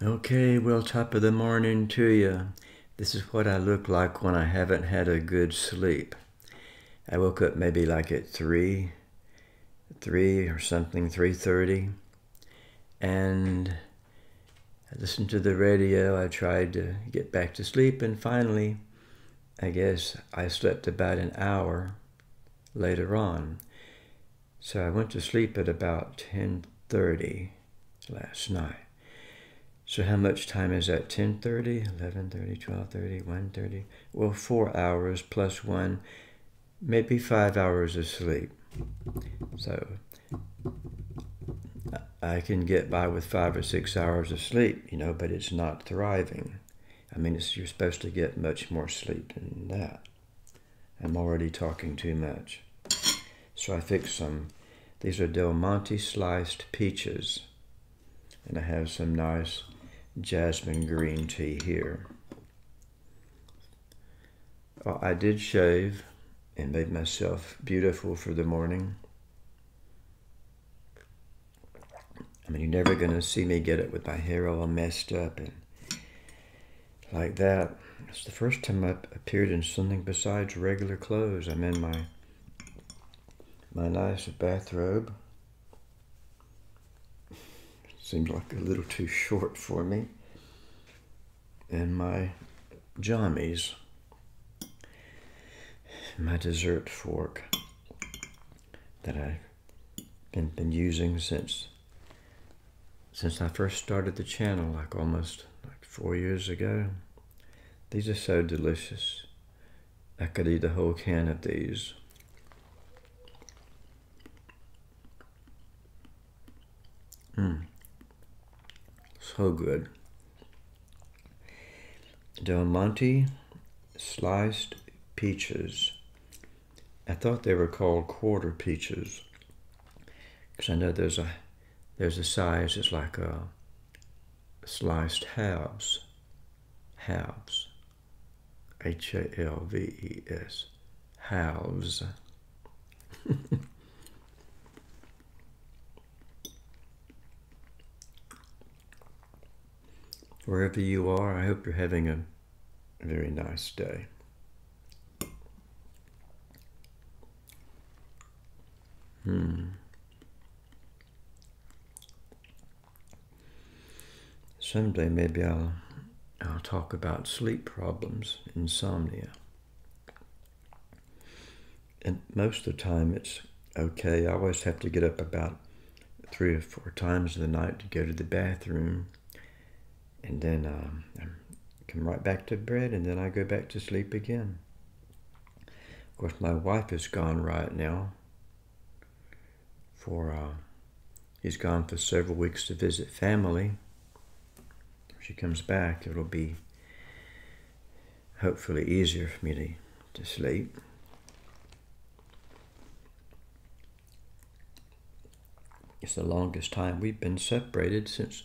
Okay, well, top of the morning to you. This is what I look like when I haven't had a good sleep. I woke up maybe like at 3 or something, 3:30, and I listened to the radio. I tried to get back to sleep, and finally, I guess I slept about an hour later on. So I went to sleep at about 10:30 last night. So how much time is that? 10:30, 11:30, 12:30, 1:30? Well, 4 hours plus one, maybe 5 hours of sleep. So I can get by with 5 or 6 hours of sleep, you know, but it's not thriving. I mean, you're supposed to get much more sleep than that. I'm already talking too much. So I fixed some. These are Del Monte sliced peaches. And I have some nice jasmine green tea here. Oh, I did shave and made myself beautiful for the morning. I mean, you're never going to see me get it with my hair all messed up and like that. It's the first time I've appeared in something besides regular clothes. I'm in my nice bathrobe. Seems like a little too short for me. And my jammies. My dessert fork that I've been using since I first started the channel, like almost like 4 years ago. These are so delicious. I could eat a whole can of these. So good. Del Monte sliced peaches. I thought they were called quarter peaches, because I know there's a size that's like a sliced halves. Halves. H-A-L-V-E-S. Halves. Wherever you are, I hope you're having a very nice day. Someday maybe I'll talk about sleep problems, insomnia. And most of the time it's okay. I always have to get up about 3 or 4 times in the night to go to the bathroom. And then I come right back to bed, and then I go back to sleep again. Of course, my wife is gone right now. He's gone for several weeks to visit family. When she comes back, it'll be hopefully easier for me to sleep. It's the longest time we've been separated since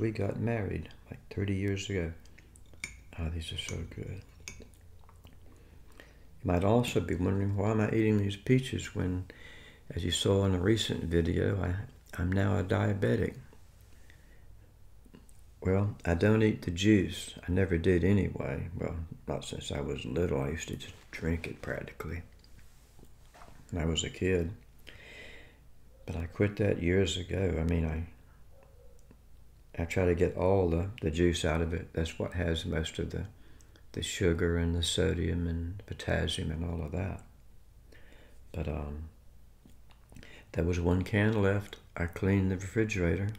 we got married, like 30 years ago. Oh, these are so good. You might also be wondering, why am I eating these peaches when, as you saw in a recent video, I'm now a diabetic? Well, I don't eat the juice. I never did anyway. Well, not since I was little. I used to just drink it practically when I was a kid. But I quit that years ago. I mean, I try to get all the juice out of it. That's what has most of the sugar and the sodium and potassium and all of that. But there was one can left. I cleaned the refrigerator.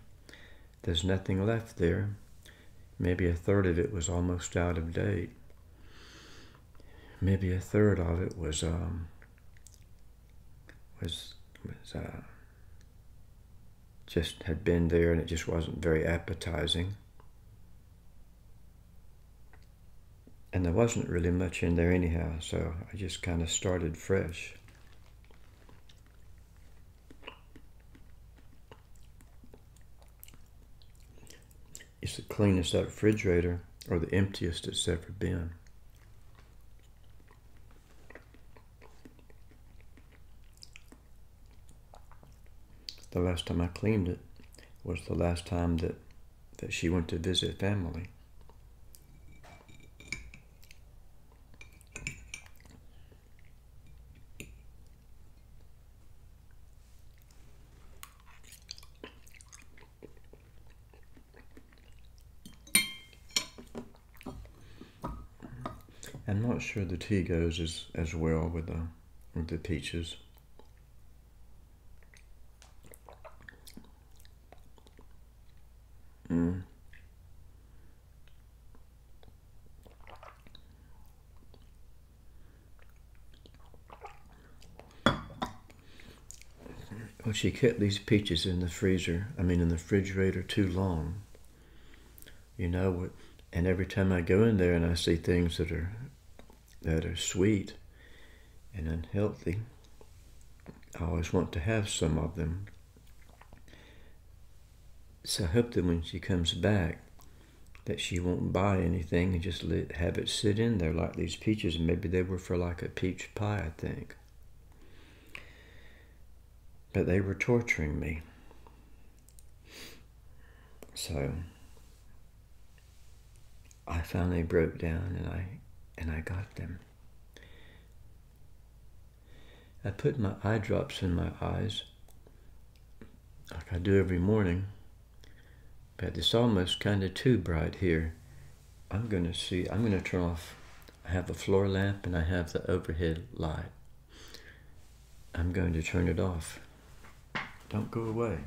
There's nothing left there. Maybe a third of it was almost out of date. Maybe a third of it was just had been there, and it just wasn't very appetizing. And there wasn't really much in there anyhow, so I just kind of started fresh. It's the cleanest that refrigerator, or the emptiest it's ever been. The last time I cleaned it was the last time that that she went to visit family. I'm not sure the tea goes as well with the peaches. Well, she kept these peaches in the refrigerator too long, you know, and every time I go in there and I see things that are sweet and unhealthy, I always want to have some of them. So I hope that when she comes back that she won't buy anything and just have it sit in there like these peaches. Maybe they were for like a peach pie, I think. But they were torturing me. So I finally broke down and I got them. I put my eye drops in my eyes like I do every morning, but it's almost kind of too bright here. I'm gonna turn off. I have a floor lamp and I have the overhead light. I'm going to turn it off. Don't go away.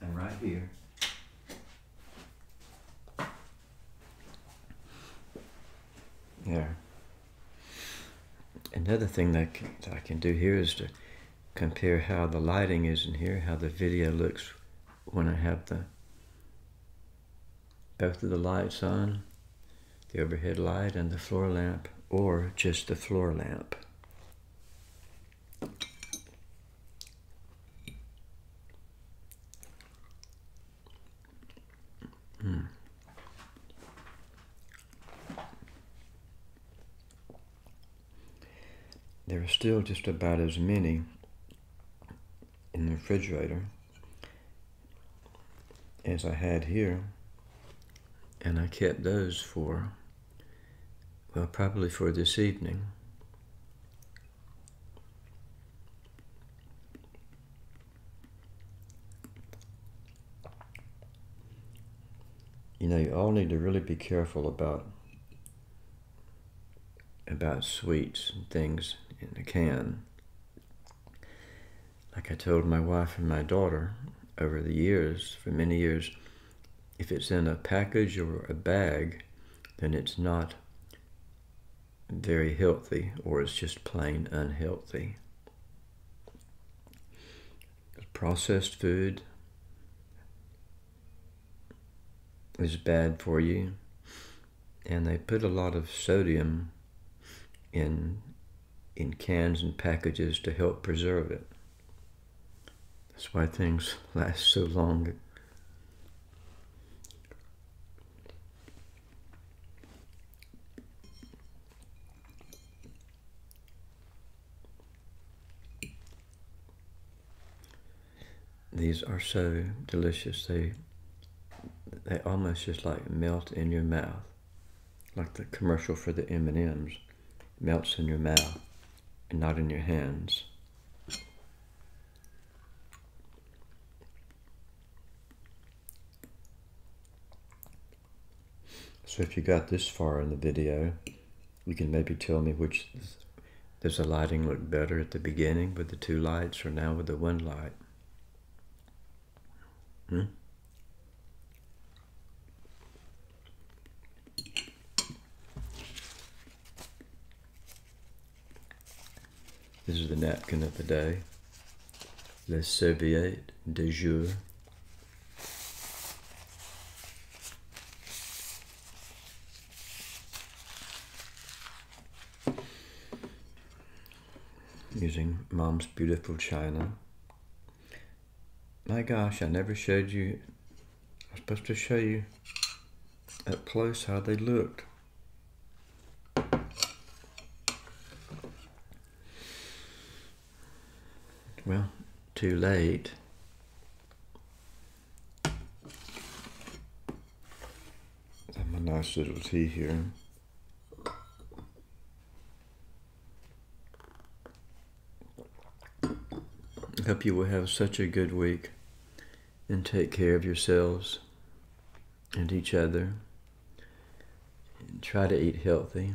I'm right here. Yeah. Another thing that I can do here is to compare how the lighting is in here, how the video looks when I have both of the lights on, the overhead light and the floor lamp, or just the floor lamp. There are still just about as many in the refrigerator as I had here, and I kept those for, well, probably for this evening. You know, you all need to really be careful about sweets and things in a can. Like I told my wife and my daughter over the years, for many years, if it's in a package or a bag, then it's not very healthy, or it's just plain unhealthy. Processed food is bad for you, and they put a lot of sodium in cans and packages to help preserve it. That's why things last so long. These are so delicious. They almost just like melt in your mouth, like the commercial for the M&Ms. Melts in your mouth and not in your hands. So if you got this far in the video, you can maybe tell me which, does the lighting look better at the beginning with the two lights or now with the one light? This is the napkin of the day, la serviette de jour. Using Mom's beautiful china. My gosh, I never showed you, I was supposed to show you up close how they looked. Well, too late. nice little tea here. I hope you will have such a good week and take care of yourselves and each other. And try to eat healthy.